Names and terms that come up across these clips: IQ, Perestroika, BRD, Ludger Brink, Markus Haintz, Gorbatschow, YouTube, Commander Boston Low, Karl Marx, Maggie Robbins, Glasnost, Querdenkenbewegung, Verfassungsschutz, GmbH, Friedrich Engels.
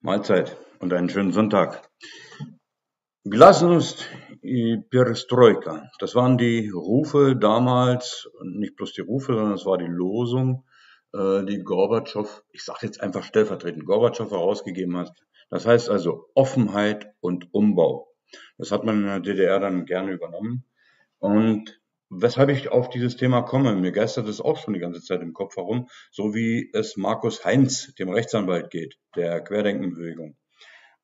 Mahlzeit und einen schönen Sonntag. Glasnost i Perestroika, das waren die Rufe damals, nicht bloß die Rufe, sondern es war die Losung, die Gorbatschow, ich sage jetzt einfach stellvertretend, Gorbatschow herausgegeben hat. Das heißt also Offenheit und Umbau. Das hat man in der DDR dann gerne übernommen. Und weshalb ich auf dieses Thema komme, mir geistert es auch schon die ganze Zeit im Kopf herum, so wie es Markus Haintz, dem Rechtsanwalt, geht, der Querdenkenbewegung.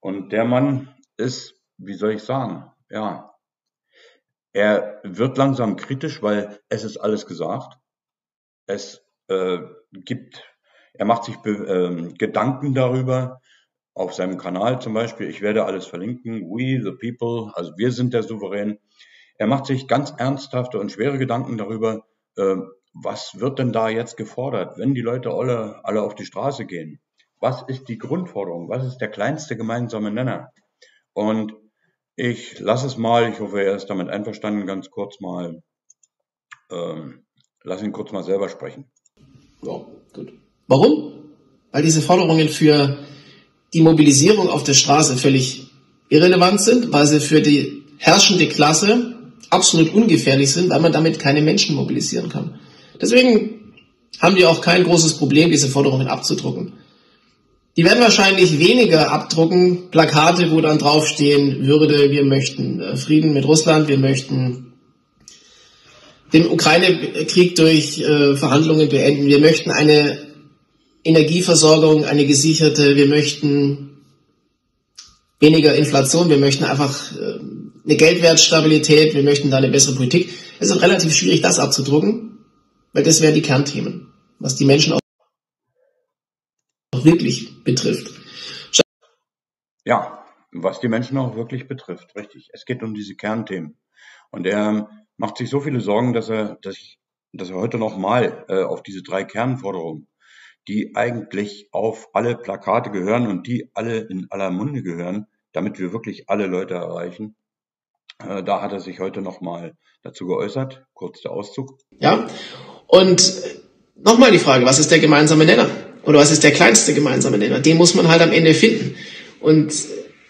Und der Mann ist, wie soll ich sagen, ja, er wird langsam kritisch, weil es ist alles gesagt. Er macht sich Gedanken darüber, auf seinem Kanal zum Beispiel, ich werde alles verlinken, we the people, also wir sind der Souverän. Er macht sich ganz ernsthafte und schwere Gedanken darüber, was wird denn da jetzt gefordert, wenn die Leute alle auf die Straße gehen? Was ist die Grundforderung? Was ist der kleinste gemeinsame Nenner? Und ich lasse es mal, ich hoffe, er ist damit einverstanden, ganz kurz mal, lass ihn kurz mal selber sprechen. Ja, gut. Warum? Weil diese Forderungen für die Mobilisierung auf der Straße völlig irrelevant sind, weil sie für die herrschende Klasse absolut ungefährlich sind, weil man damit keine Menschen mobilisieren kann. Deswegen haben wir auch kein großes Problem, diese Forderungen abzudrucken. Die werden wahrscheinlich weniger abdrucken, Plakate, wo dann draufstehen würde, wir möchten Frieden mit Russland, wir möchten den Ukraine-Krieg durch Verhandlungen beenden, wir möchten eine Energieversorgung, eine gesicherte, wir möchten weniger Inflation, wir möchten einfach eine Geldwertstabilität, wir möchten da eine bessere Politik. Es ist relativ schwierig, das abzudrucken, weil das wären die Kernthemen, was die Menschen auch wirklich betrifft. Ja, was die Menschen auch wirklich betrifft, richtig. Es geht um diese Kernthemen. Und er macht sich so viele Sorgen, dass er heute nochmal auf diese drei Kernforderungen, die eigentlich auf alle Plakate gehören und die alle in aller Munde gehören, damit wir wirklich alle Leute erreichen. Da hat er sich heute nochmal dazu geäußert. Kurz der Auszug. Ja, und nochmal die Frage, was ist der gemeinsame Nenner? Oder was ist der kleinste gemeinsame Nenner? Den muss man halt am Ende finden. Und es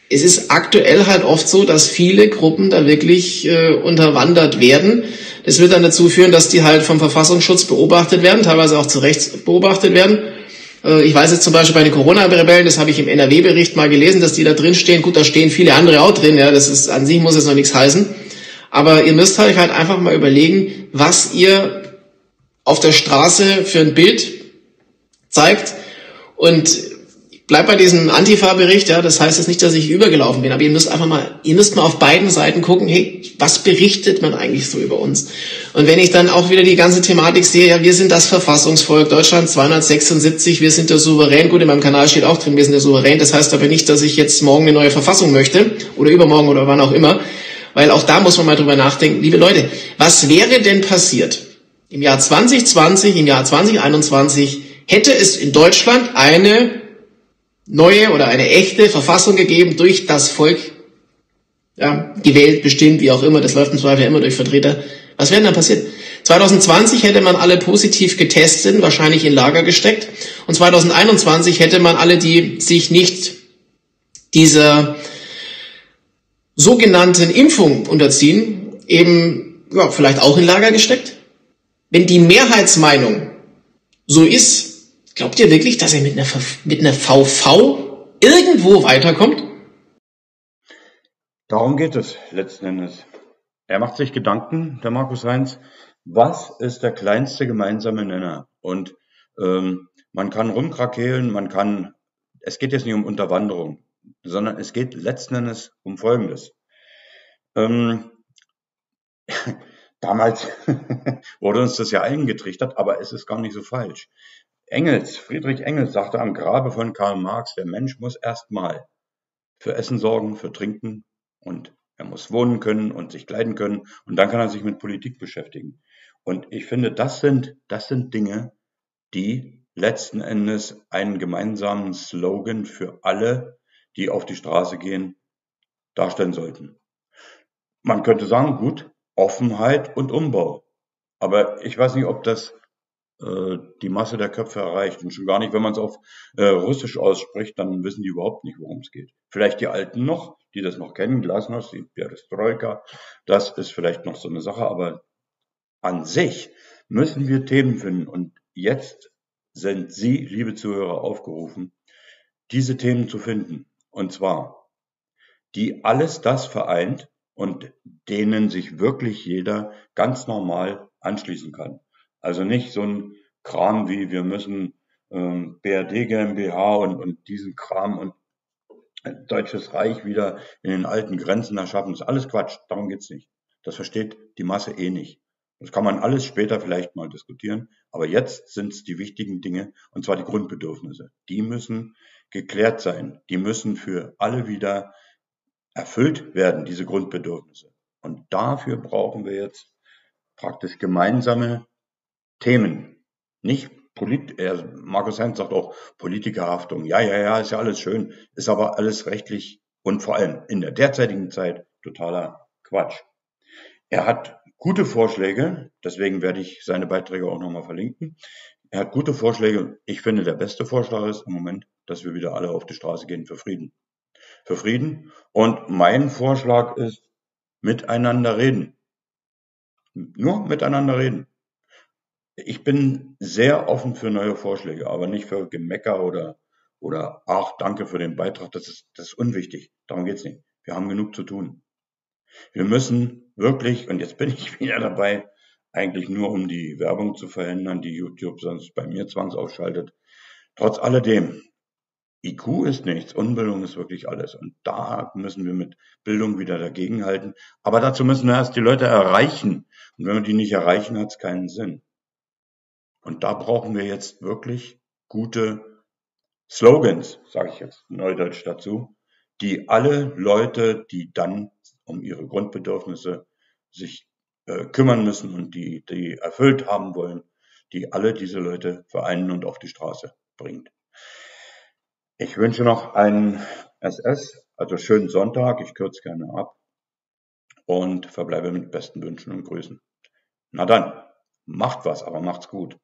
ist aktuell halt oft so, dass viele Gruppen da wirklich unterwandert werden. Das wird dann dazu führen, dass die halt vom Verfassungsschutz beobachtet werden, teilweise auch zu Recht beobachtet werden. Ich weiß jetzt zum Beispiel bei den Corona-Rebellen, das habe ich im NRW-Bericht mal gelesen, dass die da drin stehen. Gut, da stehen viele andere auch drin. Ja, das ist an sich muss es noch nichts heißen. Aber ihr müsst halt einfach mal überlegen, was ihr auf der Straße für ein Bild zeigt. Und bleibt bei diesem Antifa-Bericht, ja, das heißt jetzt nicht, dass ich übergelaufen bin, aber ihr müsst einfach mal, auf beiden Seiten gucken, hey, was berichtet man eigentlich so über uns? Und wenn ich dann auch wieder die ganze Thematik sehe, ja, wir sind das Verfassungsvolk, Deutschland 276, wir sind der Souverän, gut, in meinem Kanal steht auch drin, wir sind der Souverän, das heißt aber nicht, dass ich jetzt morgen eine neue Verfassung möchte, oder übermorgen oder wann auch immer, weil auch da muss man mal drüber nachdenken, liebe Leute, was wäre denn passiert im Jahr 2020, im Jahr 2021, hätte es in Deutschland eine neue oder eine echte Verfassung gegeben durch das Volk, ja, gewählt, bestimmt, wie auch immer, das läuft im Zweifel ja immer durch Vertreter. Was wäre denn dann passiert? 2020 hätte man alle positiv getestet, wahrscheinlich in Lager gesteckt, und 2021 hätte man alle, die sich nicht dieser sogenannten Impfung unterziehen, eben ja, vielleicht auch in Lager gesteckt. Wenn die Mehrheitsmeinung so ist, glaubt ihr wirklich, dass ihr mit einer VV irgendwo weiterkommt? Darum geht es letzten Endes. Er macht sich Gedanken, der Markus Haintz, was ist der kleinste gemeinsame Nenner? Und man kann rumkrakeelen, es geht jetzt nicht um Unterwanderung, sondern es geht letzten Endes um Folgendes. Damals wurde uns das ja eingetrichtert, aber es ist gar nicht so falsch. Engels, Friedrich Engels sagte am Grabe von Karl Marx, der Mensch muss erstmal für Essen sorgen, für Trinken und er muss wohnen können und sich kleiden können und dann kann er sich mit Politik beschäftigen. Und ich finde, das sind Dinge, die letzten Endes einen gemeinsamen Slogan für alle, die auf die Straße gehen, darstellen sollten. Man könnte sagen, gut, Offenheit und Umbau. Aber ich weiß nicht, ob das die Masse der Köpfe erreicht. Und schon gar nicht, wenn man es auf Russisch ausspricht, dann wissen die überhaupt nicht, worum es geht. Vielleicht die Alten noch, die das noch kennen, Glasnost, die Perestroika, das ist vielleicht noch so eine Sache, aber an sich müssen wir Themen finden. Und jetzt sind Sie, liebe Zuhörer, aufgerufen, diese Themen zu finden. Und zwar, die alles das vereint und denen sich wirklich jeder ganz normal anschließen kann. Also nicht so ein Kram wie, wir müssen BRD, GmbH und diesen Kram und Deutsches Reich wieder in den alten Grenzen erschaffen. Das ist alles Quatsch, darum geht's nicht. Das versteht die Masse eh nicht. Das kann man alles später vielleicht mal diskutieren, aber jetzt sind es die wichtigen Dinge, und zwar die Grundbedürfnisse. Die müssen geklärt sein, die müssen für alle wieder erfüllt werden, diese Grundbedürfnisse. Und dafür brauchen wir jetzt praktisch gemeinsame Themen, nicht Markus Haintz sagt auch Politikerhaftung. Ja, ist ja alles schön, ist aber alles rechtlich und vor allem in der derzeitigen Zeit totaler Quatsch. Er hat gute Vorschläge, deswegen werde ich seine Beiträge auch nochmal verlinken. Er hat gute Vorschläge. Ich finde, der beste Vorschlag ist im Moment, dass wir wieder alle auf die Straße gehen für Frieden. Für Frieden. Und mein Vorschlag ist, miteinander reden. Nur miteinander reden. Ich bin sehr offen für neue Vorschläge, aber nicht für Gemecker oder ach, danke für den Beitrag, das ist unwichtig. Darum geht's nicht. Wir haben genug zu tun. Wir müssen wirklich, und jetzt bin ich wieder dabei, eigentlich nur um die Werbung zu verhindern, die YouTube sonst bei mir zwangsausschaltet. Trotz alledem, IQ ist nichts, Unbildung ist wirklich alles. Und da müssen wir mit Bildung wieder dagegenhalten. Aber dazu müssen wir erst die Leute erreichen. Und wenn wir die nicht erreichen, hat es keinen Sinn. Und da brauchen wir jetzt wirklich gute Slogans, sage ich jetzt neudeutsch dazu, die alle Leute, die dann um ihre Grundbedürfnisse sich kümmern müssen und die erfüllt haben wollen, die alle diese Leute vereinen und auf die Straße bringt. Ich wünsche noch einen schönen Sonntag, ich kürze gerne ab und verbleibe mit besten Wünschen und Grüßen. Na dann, macht was, aber macht's gut.